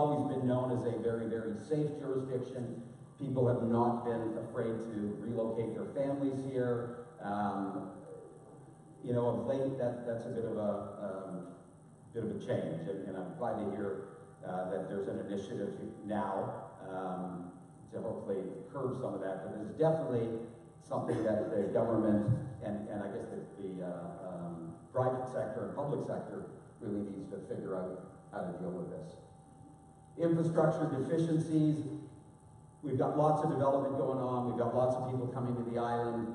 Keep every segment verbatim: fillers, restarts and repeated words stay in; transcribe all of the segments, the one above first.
Always been known as a very, very safe jurisdiction. People have not been afraid to relocate their families here. Um, you know, of late, that, that's a bit of a um, bit of a change, and, and I'm glad to hear uh, that there's an initiative now um, to hopefully curb some of that. But there's definitely something that the government and, and I guess the, the uh, um, private sector and public sector really needs to figure out how to deal with this. Infrastructure deficiencies, we've got lots of development going on, we've got lots of people coming to the island,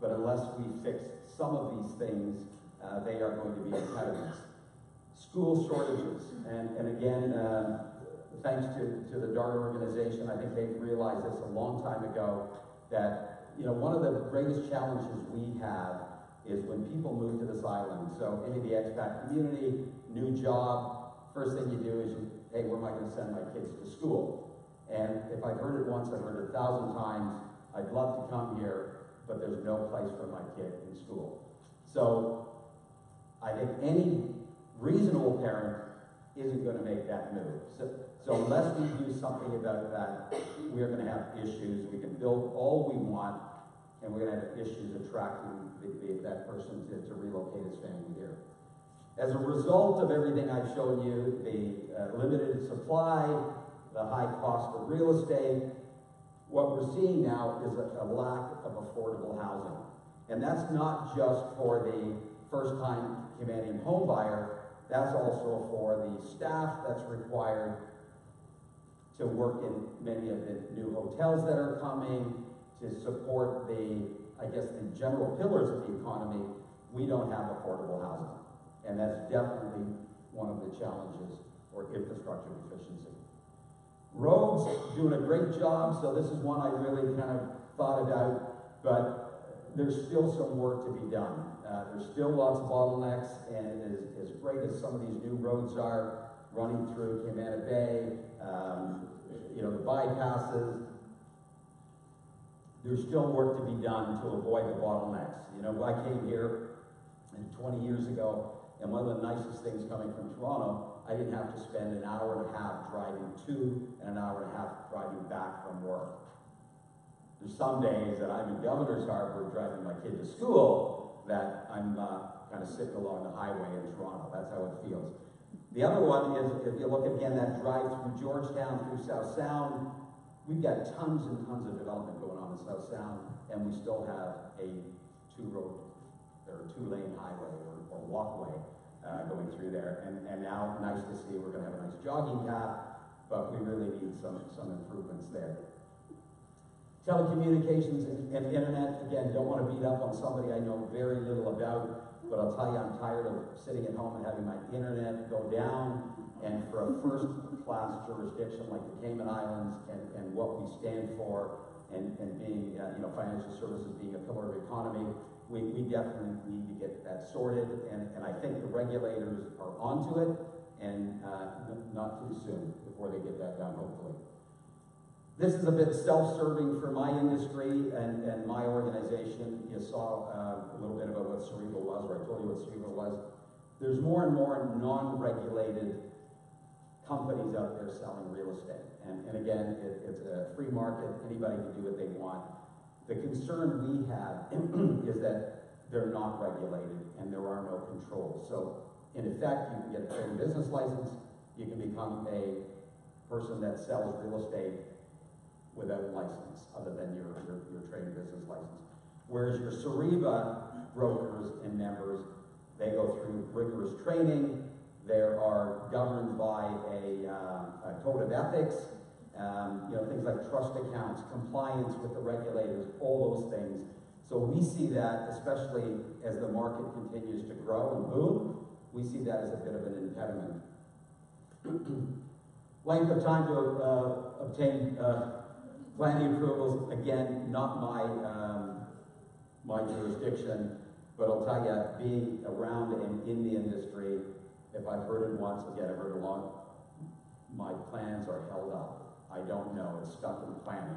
but unless we fix some of these things, uh, they are going to be impediments. School shortages, and, and again, uh, thanks to, to the DART organization, I think they've realized this a long time ago, that you know one of the greatest challenges we have is when people move to this island, so any of the expat community, new job, first thing you do is you hey, where am I going to send my kids to school? And if I've heard it once, I've heard it a thousand times, I'd love to come here, but there's no place for my kid in school. So I think any reasonable parent isn't going to make that move. So, so unless we do something about that, we are going to have issues. We can build all we want, and we're going to have issues attracting the, the, that person to, to relocate his family here. As a result of everything I've shown you, the uh, limited supply, the high cost of real estate, what we're seeing now is a, a lack of affordable housing. And that's not just for the first-time Camanaian home buyer, that's also for the staff that's required to work in many of the new hotels that are coming, to support the, I guess, the general pillars of the economy. We don't have affordable housing. And that's definitely one of the challenges for infrastructure efficiency. Roads, doing a great job, so this is one I really kind of thought about, but there's still some work to be done. Uh, there's still lots of bottlenecks, and as, as great as some of these new roads are running through Camana Bay, um, you know, the bypasses, there's still work to be done to avoid the bottlenecks. You know, I came here twenty years ago, and one of the nicest things coming from Toronto, I didn't have to spend an hour and a half driving to and an hour and a half driving back from work. There's some days that I'm in Governors Harbour driving my kid to school that I'm uh, kind of sitting along the highway in Toronto. That's how it feels. The other one is, if you look again, that drive through Georgetown, through South Sound, we've got tons and tons of development going on in South Sound, and we still have a two-road or a two-lane highway or, or walkway uh, going through there. And, and now, nice to see, we're going to have a nice jogging path, but we really need some, some improvements there. Telecommunications and, and internet, again, don't want to beat up on somebody I know very little about, but I'll tell you, I'm tired of sitting at home and having my internet go down, and for a first-class jurisdiction like the Cayman Islands and, and what we stand for, and, and being, uh, you know, financial services being a pillar of economy, We, we definitely need to get that sorted, and, and I think the regulators are onto it, and uh, not too soon before they get that done, hopefully. This is a bit self-serving for my industry and, and my organization. You saw uh, a little bit about what CIREBA was, or I told you what CIREBA was. There's more and more non-regulated companies out there selling real estate, and, and again, it, it's a free market. Anybody can do what they want. The concern we have is that they're not regulated and there are no controls. So in effect, you can get a trading business license, you can become a person that sells real estate without a license, other than your, your, your trading business license. Whereas your CIREBA brokers and members, they go through rigorous training, they are governed by a, uh, a code of ethics, Um, you know, things like trust accounts, compliance with the regulators, all those things. So we see that, especially as the market continues to grow and boom, we see that as a bit of an impediment. Length of time to uh, obtain uh, planning approvals, again, not my, um, my jurisdiction, but I'll tell you, being around and in the industry, if I've heard it once, again, I've heard it a lot, my plans are held up. I don't know, it's stuck in planning.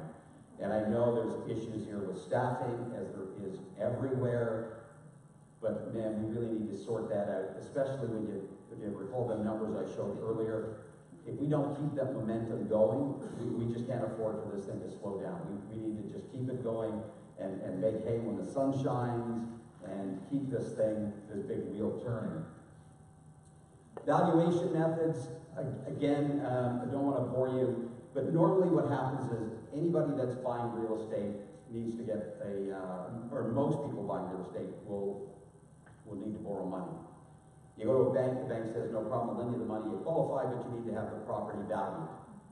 And I know there's issues here with staffing, as there is everywhere, but man, we really need to sort that out, especially when you, if you recall the numbers I showed earlier, if we don't keep that momentum going, we, we just can't afford for this thing to slow down. We, we need to just keep it going and, and make hay when the sun shines and keep this thing, this big wheel turning. Valuation methods, again, um, I don't want to bore you, but normally what happens is anybody that's buying real estate needs to get a, uh, or most people buying real estate will, will need to borrow money. You go to a bank, the bank says, no problem, lend you the money, you qualify, but you need to have the property valued.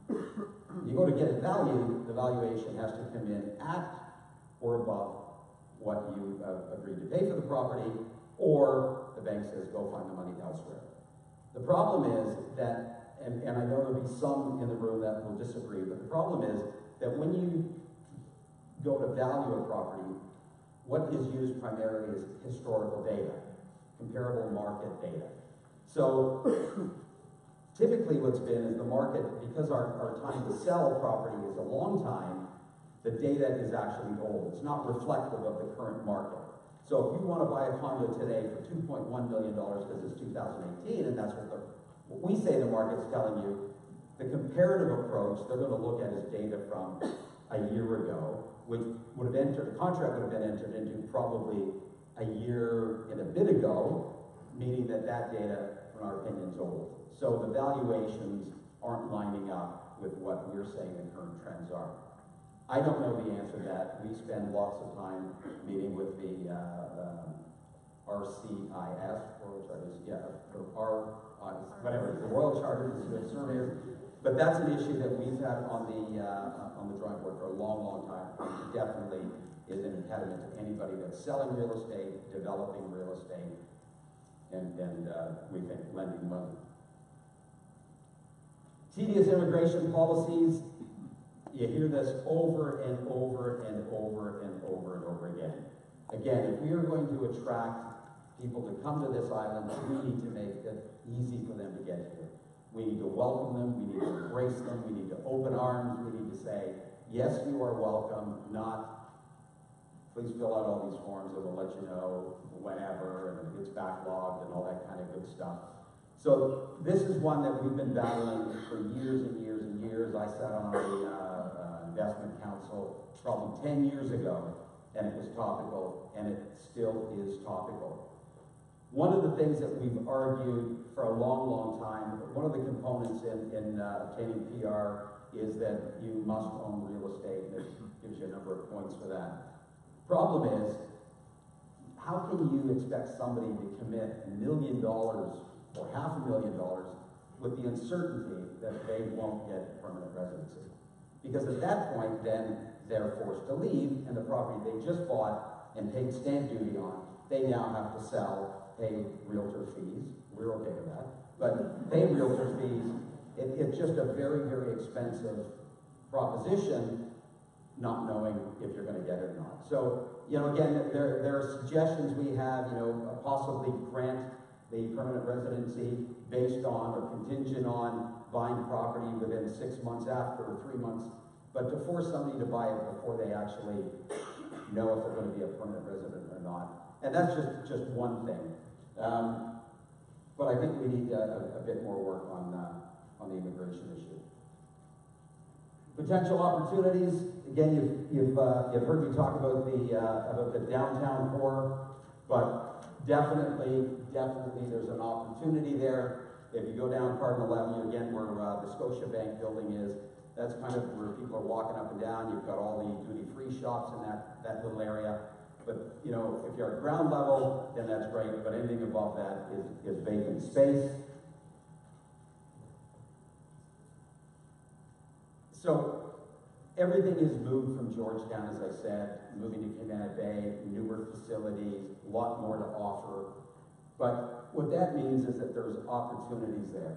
You go to get it valued, the valuation has to come in at or above what you uh, agreed to pay for the property, or the bank says, go find the money elsewhere. The problem is that, and, and I know there'll be some in the room that will disagree, but the problem is that when you go to value a property, what is used primarily is historical data, comparable market data. So typically what's been is the market, because our, our time to sell a property is a long time, the data is actually old. It's not reflective of the current market. So if you want to buy a condo today for two point one million dollars because it's two thousand eighteen, and that's what, the, what we say the market's telling you, the comparative approach they're going to look at is data from a year ago, which would have entered, the contract would have been entered into probably a year and a bit ago, meaning that that data, in our opinion, is old. So the valuations aren't lining up with what we're saying the current trends are. I don't know the answer to that. We spend lots of time meeting with the, uh, the R C I S, Royal Charters, yeah, or R, uh, whatever, the Royal Charters, the surveyors. But that's an issue that we've had on the uh, on the drawing board for a long, long time. It definitely is an impediment to anybody that's selling real estate, developing real estate, and and uh, we think lending money. Tedious immigration policies. You hear this over and over and over and over and over again. Again, if we are going to attract people to come to this island, we need to make it easy for them to get here. We need to welcome them, we need to embrace them, we need to open arms, we need to say, yes, you are welcome, not, please fill out all these forms and we'll let you know whenever, and it gets backlogged and all that kind of good stuff. So this is one that we've been battling for years and years and years. I sat on the uh, Investment Council probably ten years ago, and it was topical, and it still is topical. One of the things that we've argued for a long, long time, one of the components in, in uh, obtaining P R is that you must own real estate, and it gives you a number of points for that. Problem is, how can you expect somebody to commit a million dollars or half a million dollars with the uncertainty that they won't get permanent residency? Because at that point, then they're forced to leave, and the property they just bought and paid stamp duty on, they now have to sell, pay realtor fees. We're okay with that, but pay realtor fees. It, it's just a very, very expensive proposition, not knowing if you're going to get it or not. So, you know, again, there, there are suggestions we have, you know, possibly grant the permanent residency based on or contingent on buying property within six months after or three months, but to force somebody to buy it before they actually know if they're going to be a permanent resident or not. And that's just, just one thing. Um, but I think we need a, a, a bit more work on, uh, on the immigration issue. Potential opportunities. Again, you've, you've, uh, you've heard me talk about the, uh, about the downtown core, but definitely, definitely there's an opportunity there. If you go down Cardinal Avenue, again, where uh, the Scotiabank building is, that's kind of where people are walking up and down. You've got all the duty-free shops in that, that little area. But, you know, if you're at ground level, then that's great. But anything above that is, is vacant space. So everything is moved from Georgetown, as I said, moving to Camana Bay, newer facilities, a lot more to offer. But what that means is that there's opportunities there.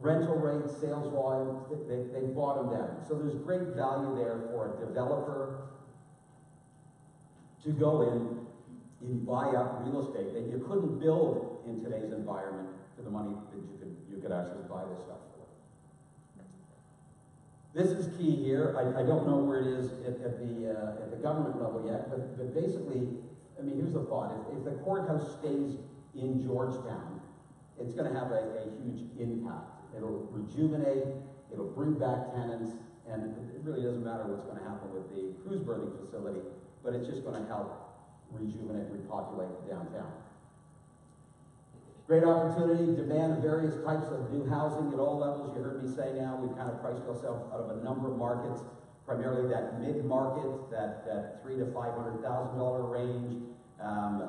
Rental rates, sales volumes, they, they, they bottomed out. So there's great value there for a developer to go in and buy up real estate that you couldn't build in today's environment for the money that you could, you could actually buy this stuff for. This is key here. I, I don't know where it is at, at, the, uh, at the government level yet, but, but basically, I mean, here's the thought. If, if the courthouse stays in Georgetown, it's going to have a, a huge impact. It'll rejuvenate, it'll bring back tenants, and it really doesn't matter what's going to happen with the cruise berthing facility, but it's just going to help rejuvenate, repopulate downtown. Great opportunity, demand of various types of new housing at all levels. You heard me say now, we've kind of priced ourselves out of a number of markets, primarily that mid-market, that, that three to five hundred thousand dollar range. Um,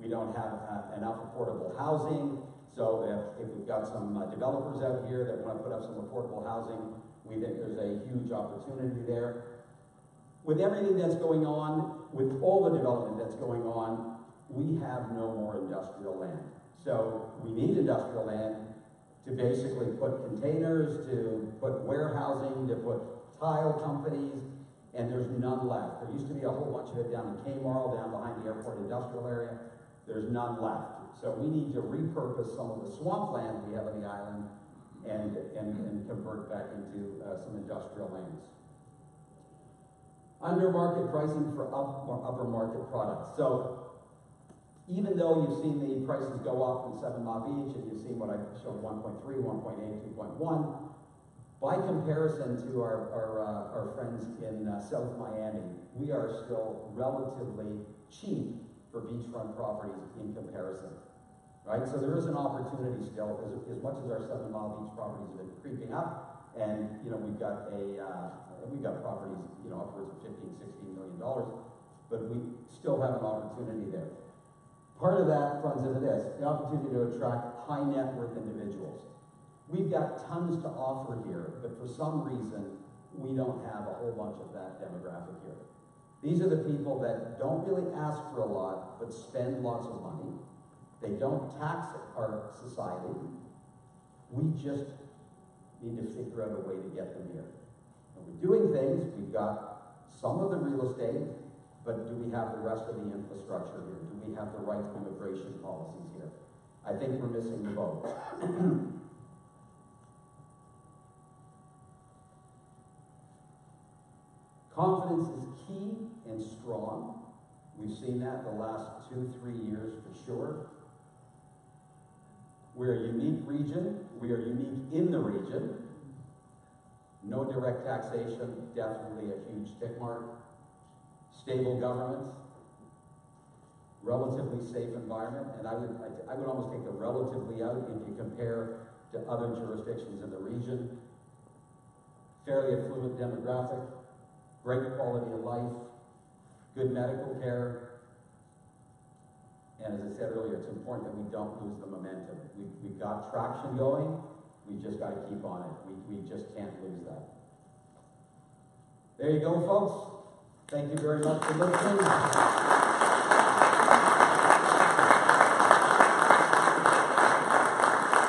we don't have uh, enough affordable housing, so if, if we've got some uh, developers out here that want to put up some affordable housing, we think there's a huge opportunity there. With everything that's going on, with all the development that's going on, we have no more industrial land. So we need industrial land to basically put containers, to put warehousing, to put tile companies, and there's none left. There used to be a whole bunch of it down in Kmart, down behind the airport industrial area. There's none left. So we need to repurpose some of the swamp land we have on the island and, and, and convert back into uh, some industrial lands. Under market pricing for up, upper market products. So, even though you've seen the prices go up in Seven Mile Beach, and you've seen what I showed, one point three, one point eight, two point one, by comparison to our, our, uh, our friends in uh, South Miami, we are still relatively cheap for beachfront properties in comparison, right? So there is an opportunity still, as, as much as our Seven Mile Beach properties have been creeping up, and you know, we've got a, uh, we've got properties, you know, upwards of fifteen, sixteen million dollars, but we still have an opportunity there. Part of that runs into this, the opportunity to attract high net worth individuals. We've got tons to offer here, but for some reason, we don't have a whole bunch of that demographic here. These are the people that don't really ask for a lot, but spend lots of money. They don't tax our society. We just need to figure out a way to get them here. And we're doing things, we've got some of the real estate, but do we have the rest of the infrastructure here? Do we have the right immigration policies here? I think we're missing the boat. Confidence is key and strong. We've seen that the last two, three years for sure. We're a unique region. We are unique in the region. No direct taxation, definitely a huge tick mark. Stable government, relatively safe environment, and I would, I, I would almost take the relatively out if you compare to other jurisdictions in the region. Fairly affluent demographic, great quality of life, good medical care, and as I said earlier, it's important that we don't lose the momentum. We, we've got traction going, we just got to keep on it. We, we just can't lose that. There you go, folks. Thank you very much for listening.